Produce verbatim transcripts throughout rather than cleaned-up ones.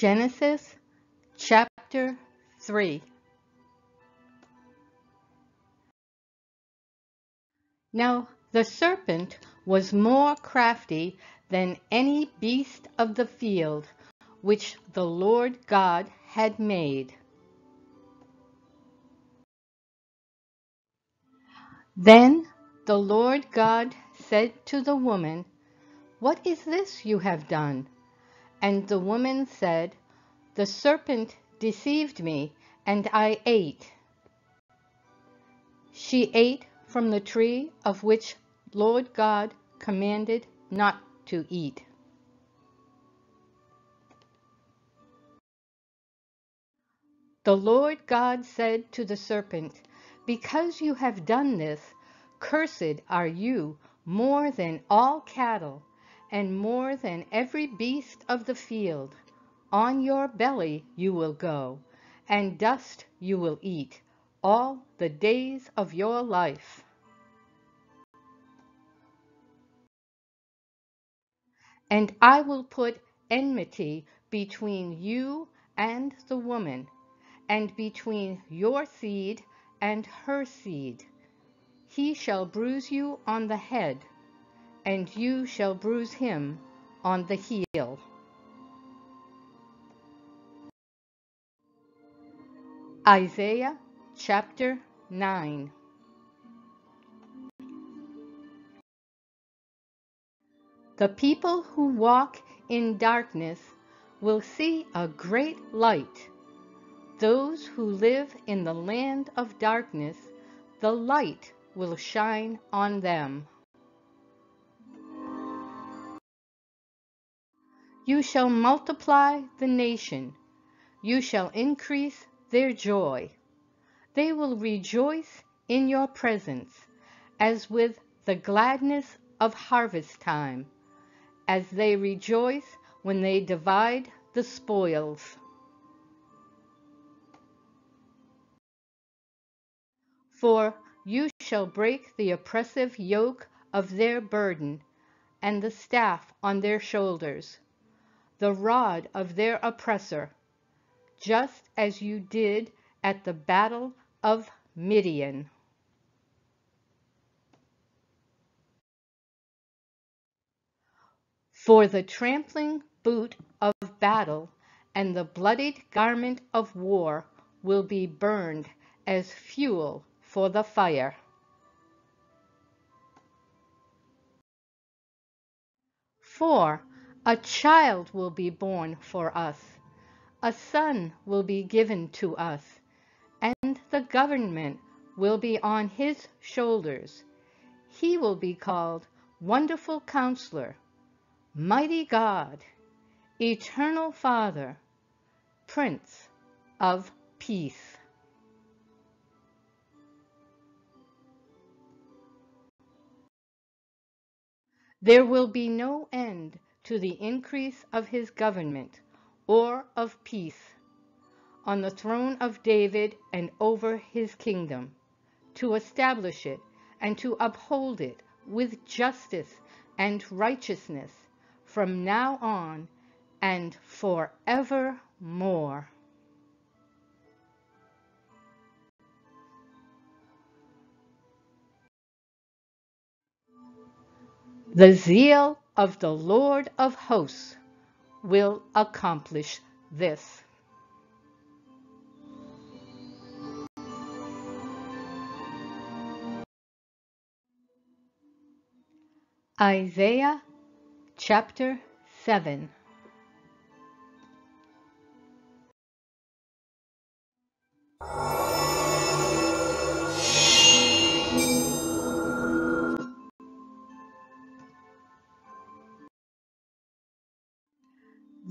Genesis chapter three. Now the serpent was more crafty than any beast of the field which the Lord God had made. Then the Lord God said to the woman, "What is this you have done?" And the woman said, "The serpent deceived me, and I ate." She ate from the tree of which Lord God commanded not to eat. The Lord God said to the serpent, "Because you have done this, cursed are you more than all cattle, and more than every beast of the field. On your belly you will go, and dust you will eat all the days of your life." And I will put enmity between you and the woman, and between your seed and her seed. He shall bruise you on the head, and you shall bruise him on the heel. Isaiah chapter nine. The people who walk in darkness will see a great light. Those who live in the land of darkness, the light will shine on them. You shall multiply the nation. You shall increase their joy. They will rejoice in your presence, as with the gladness of harvest time, as they rejoice when they divide the spoils. For you shall break the oppressive yoke of their burden, and the staff on their shoulders, the rod of their oppressor, just as you did at the Battle of Midian. For the trampling boot of battle and the bloodied garment of war will be burned as fuel for the fire. For a child will be born for us, a son will be given to us, and the government will be on his shoulders. He will be called Wonderful Counselor, Mighty God, Eternal Father, Prince of Peace. There will be no end to the increase of his government, or of peace, on the throne of David and over his kingdom, to establish it and to uphold it with justice and righteousness from now on and forevermore. The zeal of the Lord of hosts will accomplish this. Isaiah chapter seven.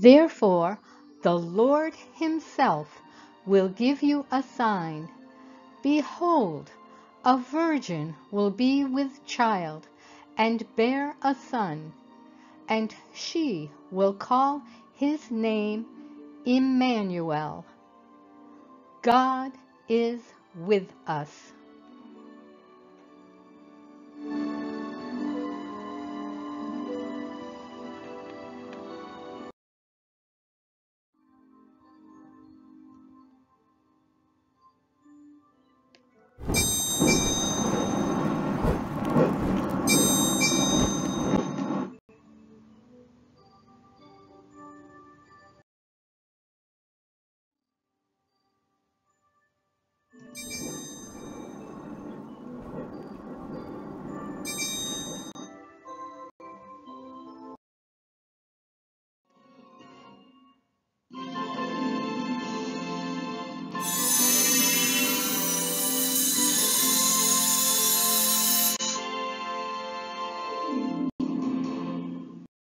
Therefore, the Lord himself will give you a sign. Behold, a virgin will be with child and bear a son, and she will call his name Emmanuel. God is with us.